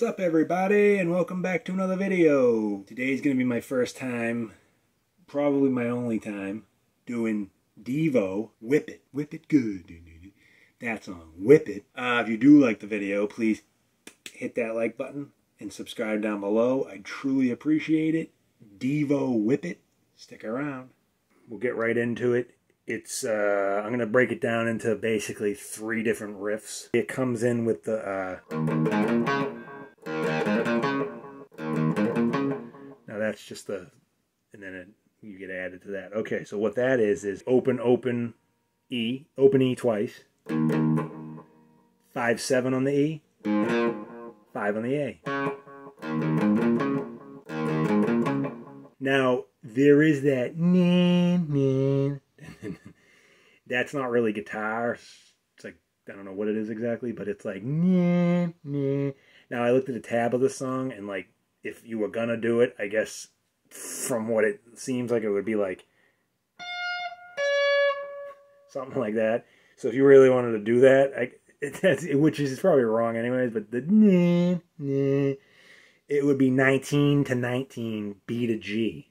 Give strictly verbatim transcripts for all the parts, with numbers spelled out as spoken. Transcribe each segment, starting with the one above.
What's up, everybody, and welcome back to another video. Today's gonna be my first time, probably my only time, doing Devo Whip It. Whip It Good. That song, Whip It. Uh, if you do like the video, please hit that like button and subscribe down below. I truly appreciate it. Devo Whip It. Stick around. We'll get right into it. It's, uh, I'm gonna break it down into basically three different riffs. It comes in with the, uh... Now that's just the, and then it, you get added to that. Okay, so what that is, is open, open, E, open E twice, five, seven on the E, five on the A. Now, there is that, that's not really guitar. It's like, I don't know what it is exactly, but it's like, nah, nah. Now I looked at the tab of the song, and like, if you were gonna do it, I guess from what it seems like, it would be like something like that. So if you really wanted to do that, I, it, that's, which is probably wrong anyways, but the nah, nah, it would be nineteen to nineteen, B to G.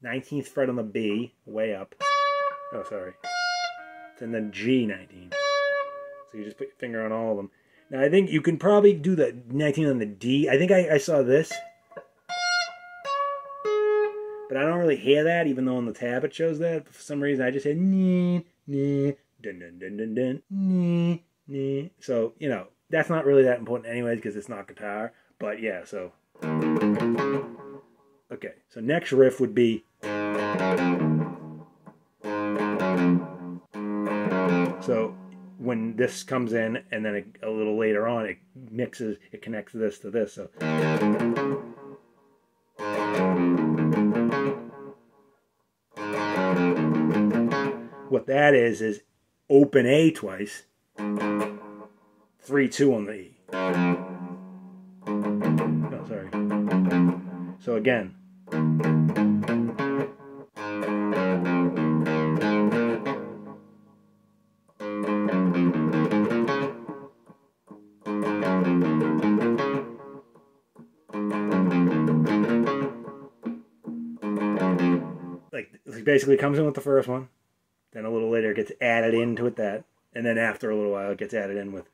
nineteenth fret on the B, way up. Oh, sorry. And then G nineteen. So you just put your finger on all of them. Now I think you can probably do the nineteen on the D. I think I, I saw this. But I don't really hear that, even though on the tab it shows that. But for some reason I just said nee, nee, dun dun dun dun dun, nee, nee. So, you know, that's not really that important anyways, because it's not guitar. But yeah, so. Okay, so next riff would be. So when this comes in, and then a, a little later on, it mixes, it connects this to this. So. What that is, is open A twice, three two on the E. Oh, sorry. So again. Basically comes in with the first one, then a little later it gets added into it that, and then after a little while it gets added in with.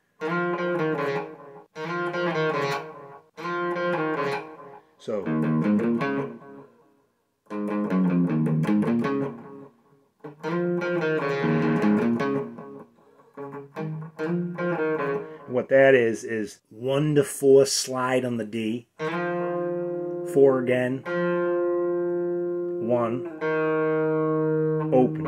So. What that is, is one to four slide on the D, four again, one, open.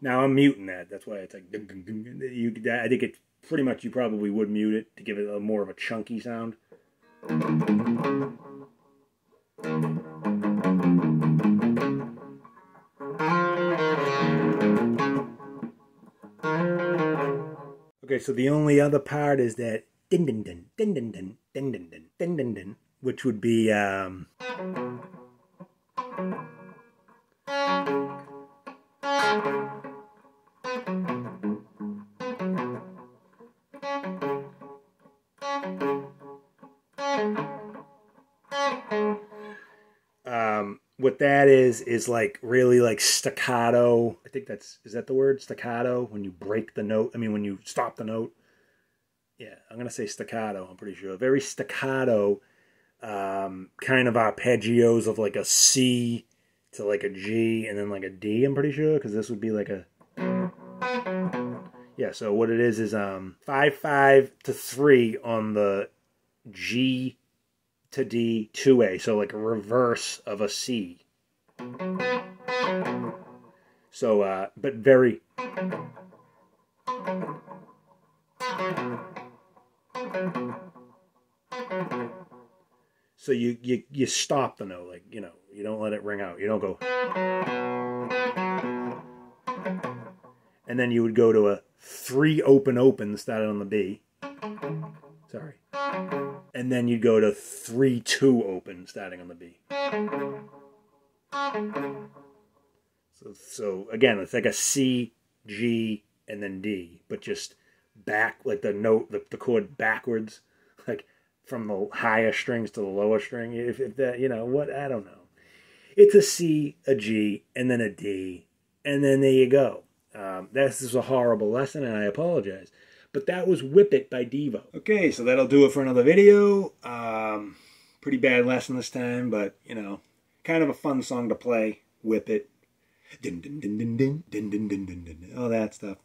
Now I'm muting that. That's why it's like you. I think it pretty much you probably would mute it to give it a more of a chunky sound. Okay, so the only other part is that din din din din din din din din din din din din, which would be um um what that is is like really like staccato. I think that's, is that the word? Staccato? When you break the note, I mean when you stop the note. Yeah, I'm going to say staccato, I'm pretty sure. Very staccato um, kind of arpeggios of like a C to like a G and then like a D, I'm pretty sure. Because this would be like a... Yeah, so what it is is um, five five to three on the G to D, two A, so like a reverse of a C. So, uh, but very... So you, you, you stop the note, like, you know, you don't let it ring out. You don't go... And then you would go to a three open open, started on the B. Sorry. And then you'd go to three two open, starting on the B. So, so again, it's like a C, G, and then D, but just back, like the note, the, the chord backwards, like from the higher strings to the lower string. If, if that, you know, what, I don't know. It's a C, a G, and then a D, and then there you go. Um, this is a horrible lesson, and I apologize. But that was Whip It by Devo. Okay, so that'll do it for another video. Um, pretty bad lesson this time, but, you know, kind of a fun song to play. Whip It. Dun, dun, dun, dun, dun, dun, dun, dun, dun, dun, all that stuff.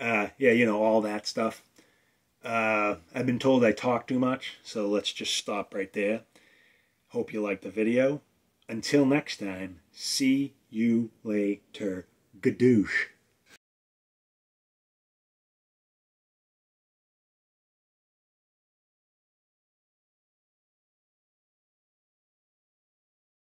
uh, yeah, you know, all that stuff. Uh, I've been told I talk too much, so let's just stop right there. Hope you liked the video. Until next time, see you later. Gadoosh.